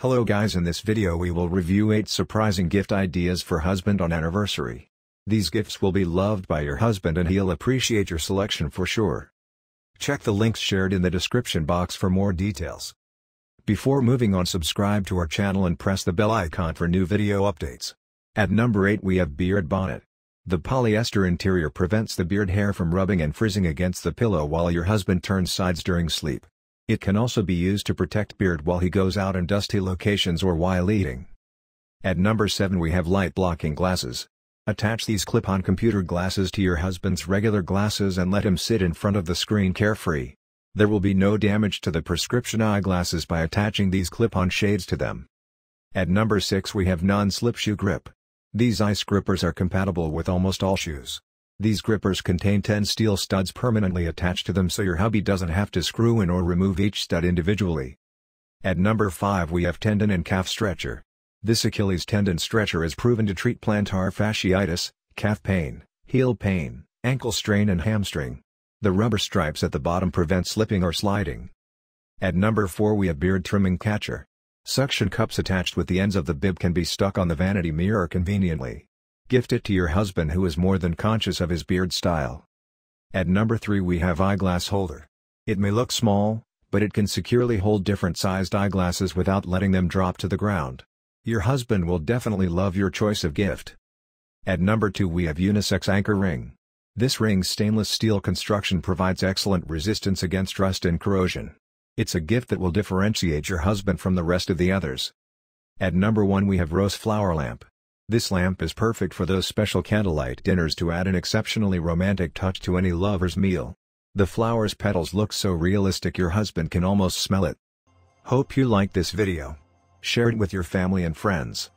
Hello guys, in this video we will review 8 surprising gift ideas for husband on anniversary. These gifts will be loved by your husband and he'll appreciate your selection for sure. Check the links shared in the description box for more details. Before moving on, subscribe to our channel and press the bell icon for new video updates. At number 8 we have Beard Bonnet. The polyester interior prevents the beard hair from rubbing and frizzing against the pillow while your husband turns sides during sleep. It can also be used to protect beard while he goes out in dusty locations or while eating. At number 7 we have light blocking glasses. Attach these clip-on computer glasses to your husband's regular glasses and let him sit in front of the screen carefree. There will be no damage to the prescription eyeglasses by attaching these clip-on shades to them. At number 6 we have non-slip shoe grip. These ice grippers are compatible with almost all shoes. These grippers contain 10 steel studs permanently attached to them so your hubby doesn't have to screw in or remove each stud individually. At number 5 we have tendon and calf stretcher. This Achilles tendon stretcher is proven to treat plantar fasciitis, calf pain, heel pain, ankle strain and hamstring. The rubber stripes at the bottom prevent slipping or sliding. At number 4 we have beard trimming catcher. Suction cups attached with the ends of the bib can be stuck on the vanity mirror conveniently. Gift it to your husband who is more than conscious of his beard style. At number 3 we have eyeglass holder. It may look small, but it can securely hold different sized eyeglasses without letting them drop to the ground. Your husband will definitely love your choice of gift. At number 2 we have unisex anchor ring. This ring's stainless steel construction provides excellent resistance against rust and corrosion. It's a gift that will differentiate your husband from the rest of the others. At number 1 we have Rose Flower Lamp. This lamp is perfect for those special candlelight dinners to add an exceptionally romantic touch to any lover's meal. The flower's petals look so realistic your husband can almost smell it. Hope you liked this video. Share it with your family and friends.